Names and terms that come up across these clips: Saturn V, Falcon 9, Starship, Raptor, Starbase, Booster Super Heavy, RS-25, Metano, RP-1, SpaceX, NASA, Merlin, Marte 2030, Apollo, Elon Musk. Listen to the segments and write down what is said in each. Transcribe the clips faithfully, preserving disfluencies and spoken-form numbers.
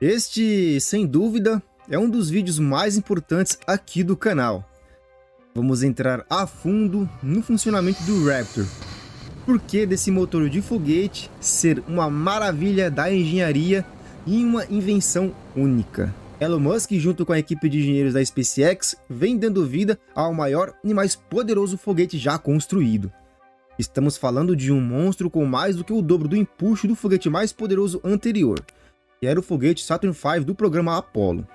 Este, sem dúvida, é um dos vídeos mais importantes aqui do canal. Vamos entrar a fundo no funcionamento do Raptor. Por que desse motor de foguete ser uma maravilha da engenharia e uma invenção única? Elon Musk, junto com a equipe de engenheiros da SpaceX, vem dando vida ao maior e mais poderoso foguete já construído. Estamos falando de um monstro com mais do que o dobro do empuxo do foguete mais poderoso anterior, que era o foguete Saturn cinco do programa Apollo.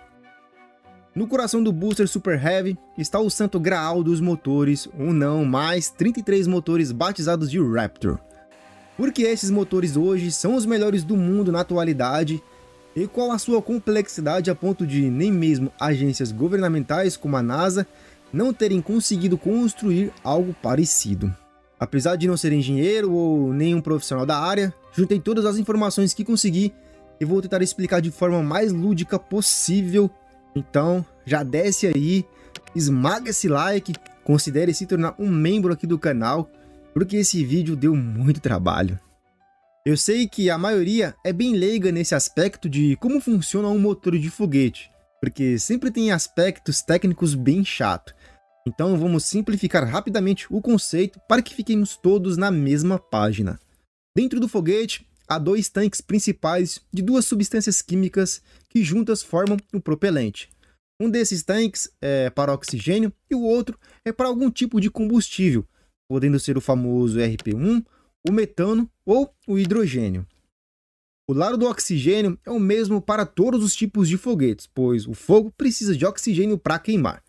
No coração do Booster Super Heavy está o santo graal dos motores, ou não, mais trinta e três motores batizados de Raptor. Porque esses motores hoje são os melhores do mundo na atualidade, e qual a sua complexidade a ponto de nem mesmo agências governamentais como a NASA não terem conseguido construir algo parecido. Apesar de não ser engenheiro ou nenhum profissional da área, juntei todas as informações que consegui e vou tentar explicar de forma mais lúdica possível. Então, já desce aí, esmaga esse like, considere se tornar um membro aqui do canal, porque esse vídeo deu muito trabalho. Eu sei que a maioria é bem leiga nesse aspecto de como funciona um motor de foguete, porque sempre tem aspectos técnicos bem chato. Então vamos simplificar rapidamente o conceito para que fiquemos todos na mesma página. Dentro do foguete, há dois tanques principais de duas substâncias químicas que juntas formam o propelente. Um desses tanques é para oxigênio e o outro é para algum tipo de combustível, podendo ser o famoso R P um, o metano ou o hidrogênio. O lado do oxigênio é o mesmo para todos os tipos de foguetes, pois o fogo precisa de oxigênio para queimar.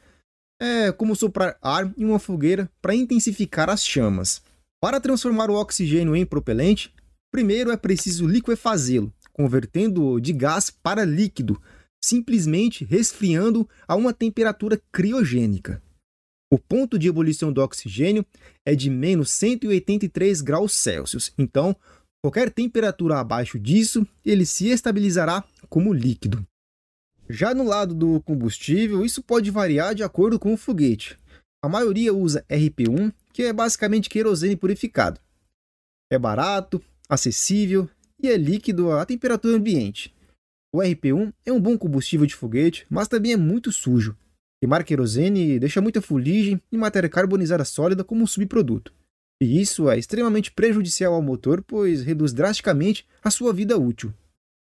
É como soprar ar em uma fogueira para intensificar as chamas. Para transformar o oxigênio em propelente, primeiro é preciso liquefazê-lo, convertendo-o de gás para líquido, simplesmente resfriando a uma temperatura criogênica. O ponto de ebulição do oxigênio é de menos cento e oitenta e três graus Celsius, então qualquer temperatura abaixo disso, ele se estabilizará como líquido. Já no lado do combustível, isso pode variar de acordo com o foguete. A maioria usa R P um, que é basicamente querosene purificado. É barato, acessível e é líquido à temperatura ambiente. O R P um é um bom combustível de foguete, mas também é muito sujo. Queimar querosene deixa muita fuligem e matéria carbonizada sólida como subproduto. E isso é extremamente prejudicial ao motor, pois reduz drasticamente a sua vida útil.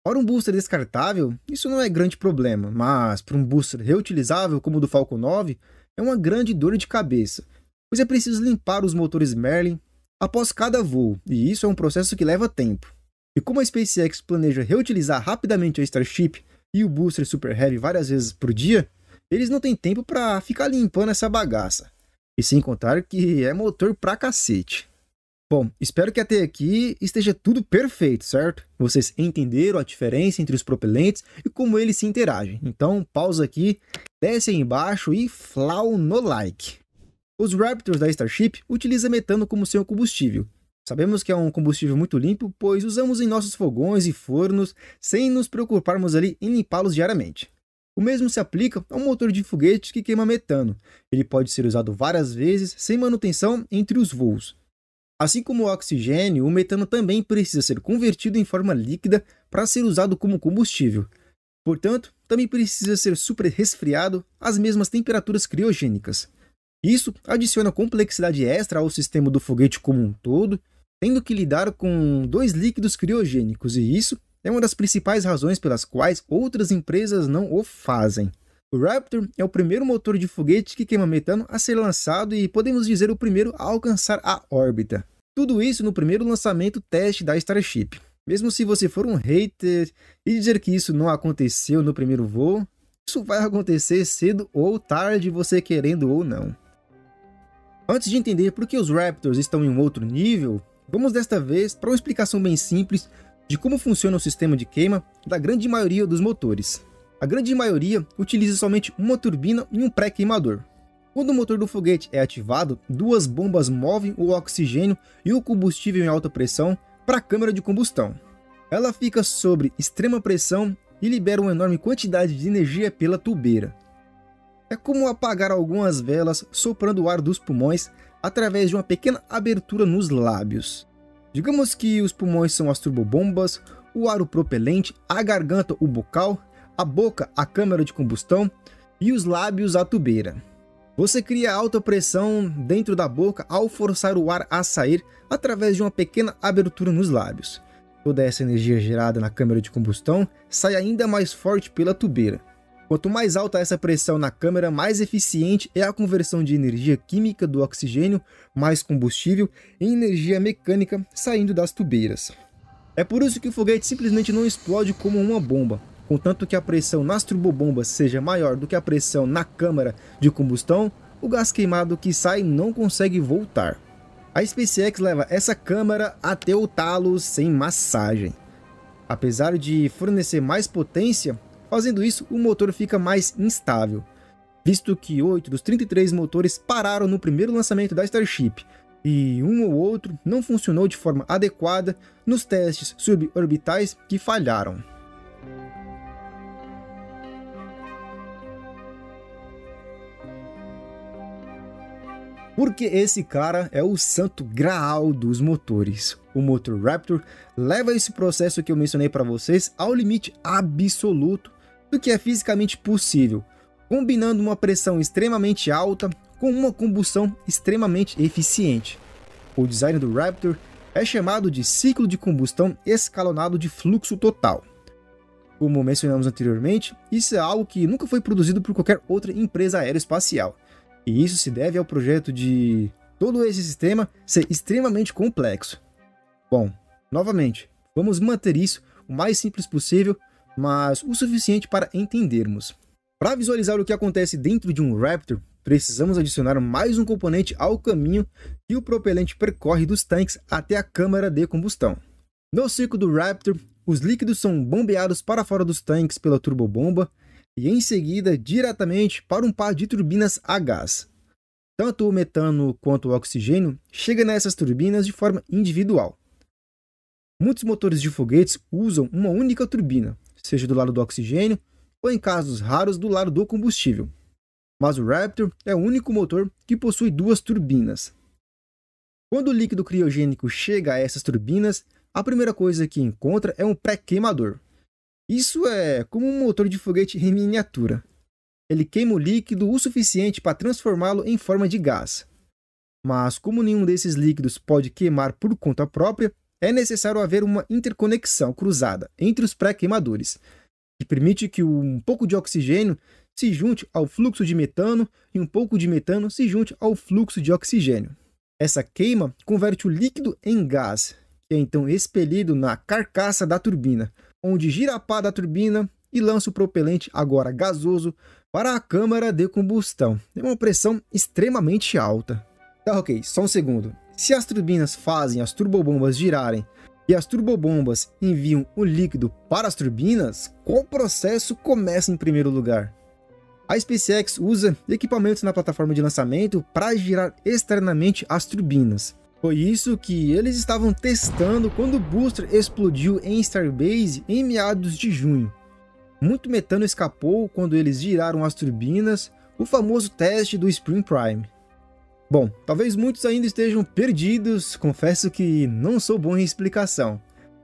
Para um booster descartável, isso não é grande problema, mas para um booster reutilizável como o do Falcon nove, é uma grande dor de cabeça, pois é preciso limpar os motores Merlin após cada voo, e isso é um processo que leva tempo. E como a SpaceX planeja reutilizar rapidamente a Starship e o Booster Super Heavy várias vezes por dia, eles não têm tempo para ficar limpando essa bagaça. E sem contar que é motor pra cacete. Bom, espero que até aqui esteja tudo perfeito, certo? Vocês entenderam a diferença entre os propelentes e como eles se interagem. Então, pausa aqui, desce aí embaixo e flau no like. Os Raptors da Starship utilizam metano como seu combustível. Sabemos que é um combustível muito limpo, pois usamos em nossos fogões e fornos sem nos preocuparmos ali em limpá-los diariamente. O mesmo se aplica a um motor de foguete que queima metano. Ele pode ser usado várias vezes sem manutenção entre os voos. Assim como o oxigênio, o metano também precisa ser convertido em forma líquida para ser usado como combustível. Portanto, também precisa ser super resfriado às mesmas temperaturas criogênicas. Isso adiciona complexidade extra ao sistema do foguete como um todo, tendo que lidar com dois líquidos criogênicos, e isso é uma das principais razões pelas quais outras empresas não o fazem. O Raptor é o primeiro motor de foguete que queima metano a ser lançado e podemos dizer o primeiro a alcançar a órbita. Tudo isso no primeiro lançamento teste da Starship. Mesmo se você for um hater e dizer que isso não aconteceu no primeiro voo, isso vai acontecer cedo ou tarde, você querendo ou não. Antes de entender por que os Raptors estão em um outro nível, vamos desta vez para uma explicação bem simples de como funciona o sistema de queima da grande maioria dos motores. A grande maioria utiliza somente uma turbina e um pré-queimador. Quando o motor do foguete é ativado, duas bombas movem o oxigênio e o combustível em alta pressão para a câmara de combustão. Ela fica sobre extrema pressão e libera uma enorme quantidade de energia pela tubeira. É como apagar algumas velas soprando o ar dos pulmões através de uma pequena abertura nos lábios. Digamos que os pulmões são as turbobombas, o ar o propelente, a garganta o bocal, a boca a câmara de combustão e os lábios a tubeira. Você cria alta pressão dentro da boca ao forçar o ar a sair através de uma pequena abertura nos lábios. Toda essa energia gerada na câmara de combustão sai ainda mais forte pela tubeira. Quanto mais alta essa pressão na câmara, mais eficiente é a conversão de energia química do oxigênio, mais combustível, em energia mecânica saindo das tubeiras. É por isso que o foguete simplesmente não explode como uma bomba, contanto que a pressão nas turbobombas seja maior do que a pressão na câmara de combustão, o gás queimado que sai não consegue voltar. A SpaceX leva essa câmara até o talo sem massagem. Apesar de fornecer mais potência, fazendo isso, o motor fica mais instável, visto que oito dos trinta e três motores pararam no primeiro lançamento da Starship, e um ou outro não funcionou de forma adequada nos testes suborbitais que falharam. Porque esse cara é o santo graal dos motores. O motor Raptor leva esse processo que eu mencionei para vocês ao limite absoluto do que é fisicamente possível, combinando uma pressão extremamente alta com uma combustão extremamente eficiente. O design do Raptor é chamado de ciclo de combustão escalonado de fluxo total. Como mencionamos anteriormente, isso é algo que nunca foi produzido por qualquer outra empresa aeroespacial, e isso se deve ao projeto de todo esse sistema ser extremamente complexo. Bom, novamente, vamos manter isso o mais simples possível, mas o suficiente para entendermos. Para visualizar o que acontece dentro de um Raptor, precisamos adicionar mais um componente ao caminho que o propelente percorre dos tanques até a câmara de combustão. No circo do Raptor, os líquidos são bombeados para fora dos tanques pela turbobomba e em seguida diretamente para um par de turbinas a gás. Tanto o metano quanto o oxigênio chegam nessas turbinas de forma individual. Muitos motores de foguetes usam uma única turbina, seja do lado do oxigênio ou, em casos raros, do lado do combustível. Mas o Raptor é o único motor que possui duas turbinas. Quando o líquido criogênico chega a essas turbinas, a primeira coisa que encontra é um pré-queimador. Isso é como um motor de foguete em miniatura. Ele queima o líquido o suficiente para transformá-lo em forma de gás. Mas como nenhum desses líquidos pode queimar por conta própria, é necessário haver uma interconexão cruzada entre os pré-queimadores, que permite que um pouco de oxigênio se junte ao fluxo de metano e um pouco de metano se junte ao fluxo de oxigênio. Essa queima converte o líquido em gás, que é então expelido na carcaça da turbina, onde gira a pá da turbina e lança o propelente, agora gasoso, para a câmara de combustão, em uma pressão extremamente alta. Tá, ok, só um segundo. Se as turbinas fazem as turbobombas girarem e as turbobombas enviam o líquido para as turbinas, qual processo começa em primeiro lugar? A SpaceX usa equipamentos na plataforma de lançamento para girar externamente as turbinas. Foi isso que eles estavam testando quando o booster explodiu em Starbase em meados de junho. Muito metano escapou quando eles giraram as turbinas, o famoso teste do Spring Prime. Bom, talvez muitos ainda estejam perdidos, confesso que não sou bom em explicação,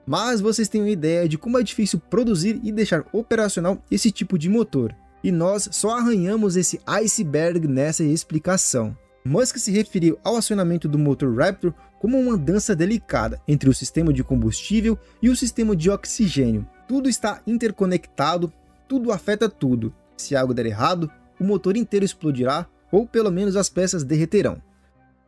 mas vocês têm uma ideia de como é difícil produzir e deixar operacional esse tipo de motor, e nós só arranhamos esse iceberg nessa explicação. Musk se referiu ao acionamento do motor Raptor como uma dança delicada entre o sistema de combustível e o sistema de oxigênio. Tudo está interconectado, tudo afeta tudo. Se algo der errado, o motor inteiro explodirá, ou pelo menos as peças derreterão.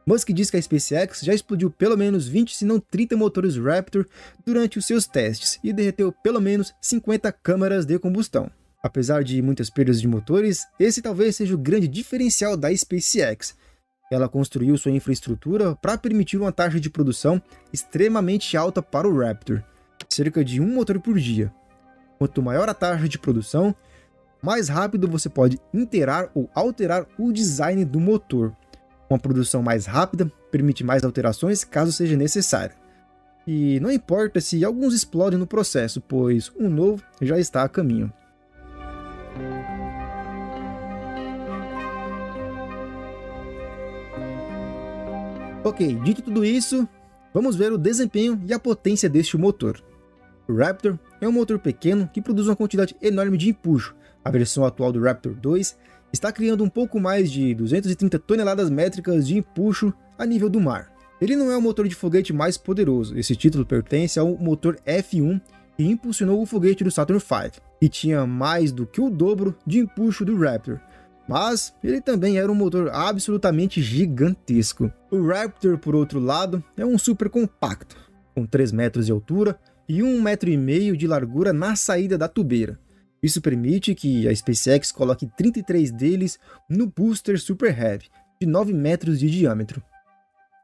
Musk diz que a SpaceX já explodiu pelo menos vinte, se não trinta motores Raptor durante os seus testes e derreteu pelo menos cinquenta câmaras de combustão. Apesar de muitas perdas de motores, esse talvez seja o grande diferencial da SpaceX. Ela construiu sua infraestrutura para permitir uma taxa de produção extremamente alta para o Raptor, cerca de um motor por dia. Quanto maior a taxa de produção, mais rápido você pode iterar ou alterar o design do motor. Uma produção mais rápida permite mais alterações caso seja necessário. E não importa se alguns explodem no processo, pois um novo já está a caminho. Ok, dito tudo isso, Vamos ver o desempenho e a potência deste motor. O Raptor é um motor pequeno que produz uma quantidade enorme de empuxo. A versão atual do Raptor dois está criando um pouco mais de duzentas e trinta toneladas métricas de empuxo a nível do mar. Ele não é o motor de foguete mais poderoso, esse título pertence ao motor F um que impulsionou o foguete do Saturn cinco, que tinha mais do que o dobro de empuxo do Raptor. Mas ele também era um motor absolutamente gigantesco. O Raptor, por outro lado, é um super compacto, com três metros de altura e um metro e meio de largura na saída da tubeira. Isso permite que a SpaceX coloque trinta e três deles no Booster Super Heavy, de nove metros de diâmetro.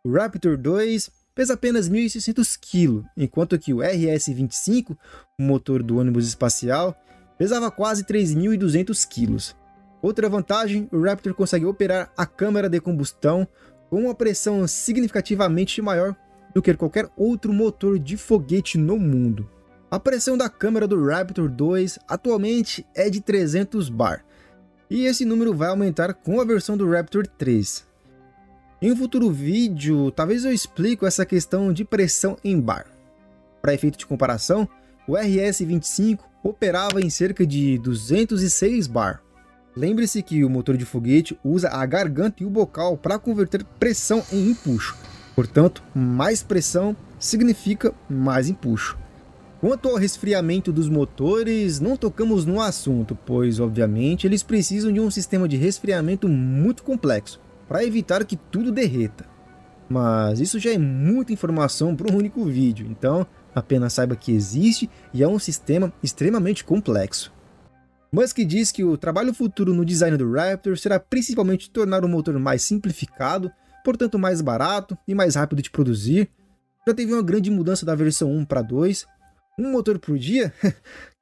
O Raptor dois pesa apenas mil e seiscentos quilos, enquanto que o R S vinte e cinco, o motor do ônibus espacial, pesava quase três mil e duzentos quilos. Outra vantagem, o Raptor consegue operar a câmara de combustão com uma pressão significativamente maior do que qualquer outro motor de foguete no mundo. A pressão da câmara do Raptor dois atualmente é de trezentos bar, e esse número vai aumentar com a versão do Raptor três. Em um futuro vídeo, talvez eu explique essa questão de pressão em bar. Para efeito de comparação, o R S vinte e cinco operava em cerca de duzentos e seis bar. Lembre-se que o motor de foguete usa a garganta e o bocal para converter pressão em empuxo. Portanto, mais pressão significa mais empuxo. Quanto ao resfriamento dos motores, não tocamos no assunto, pois obviamente eles precisam de um sistema de resfriamento muito complexo para evitar que tudo derreta. Mas isso já é muita informação para um único vídeo, então apenas saiba que existe e é um sistema extremamente complexo. Musk diz que o trabalho futuro no design do Raptor será principalmente tornar o motor mais simplificado, portanto mais barato e mais rápido de produzir. Já teve uma grande mudança da versão um para dois, um motor por dia?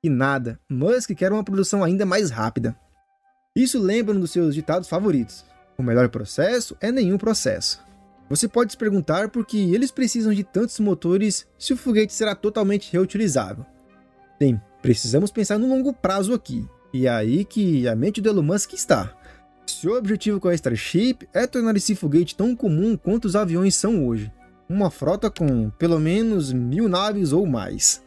E nada, Musk quer uma produção ainda mais rápida. Isso lembra um dos seus ditados favoritos, o melhor processo é nenhum processo. Você pode se perguntar por que eles precisam de tantos motores se o foguete será totalmente reutilizável. Sim, precisamos pensar no longo prazo aqui. E é aí que a mente do Elon Musk está. Seu objetivo com a Starship é tornar esse foguete tão comum quanto os aviões são hoje. Uma frota com pelo menos mil naves ou mais.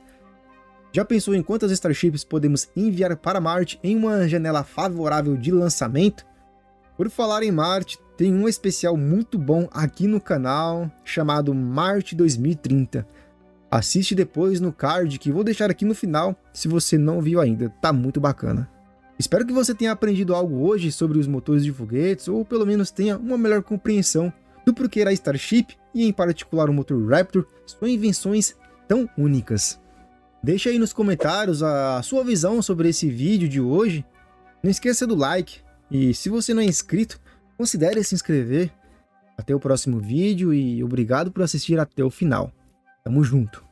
Já pensou em quantas Starships podemos enviar para Marte em uma janela favorável de lançamento? Por falar em Marte, tem um especial muito bom aqui no canal chamado Marte dois mil e trinta. Assiste depois no card que vou deixar aqui no final, se você não viu ainda, tá muito bacana. Espero que você tenha aprendido algo hoje sobre os motores de foguetes, ou pelo menos tenha uma melhor compreensão do porquê a Starship, e em particular o motor Raptor, são invenções tão únicas. Deixa aí nos comentários a sua visão sobre esse vídeo de hoje, não esqueça do like, e se você não é inscrito, considere se inscrever. Até o próximo vídeo e obrigado por assistir até o final. Tamo junto!